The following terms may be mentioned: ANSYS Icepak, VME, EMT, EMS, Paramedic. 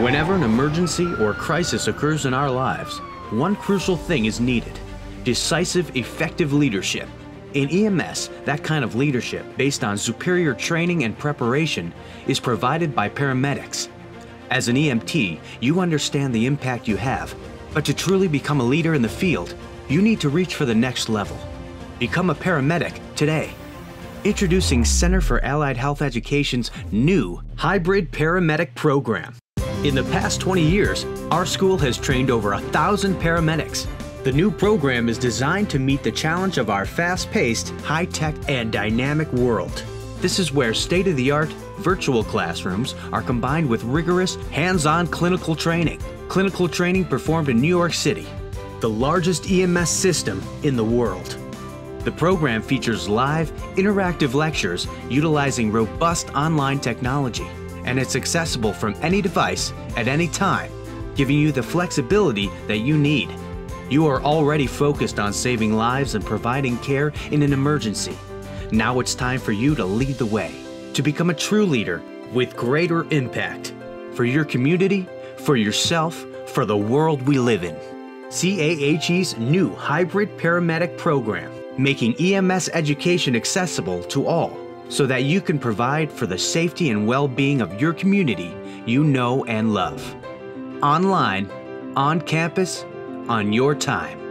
Whenever an emergency or crisis occurs in our lives, one crucial thing is needed: decisive, effective leadership. In EMS, that kind of leadership, based on superior training and preparation, is provided by paramedics. As an EMT, you understand the impact you have, but to truly become a leader in the field, you need to reach for the next level. Become a paramedic today. Introducing Center for Allied Health Education's new hybrid paramedic program. In the past 20 years, our school has trained over 1,000 paramedics. The new program is designed to meet the challenge of our fast-paced, high-tech, and dynamic world. This is where state-of-the-art virtual classrooms are combined with rigorous, hands-on clinical training. Clinical training performed in New York City, the largest EMS system in the world. The program features live, interactive lectures utilizing robust online technology, and it's accessible from any device at any time, giving you the flexibility that you need. You are already focused on saving lives and providing care in an emergency. Now it's time for you to lead the way, to become a true leader with greater impact for your community, for yourself, for the world we live in. CAHE's new hybrid paramedic program, making EMS education accessible to all so that you can provide for the safety and well-being of your community you know and love. Online, on campus, on your time.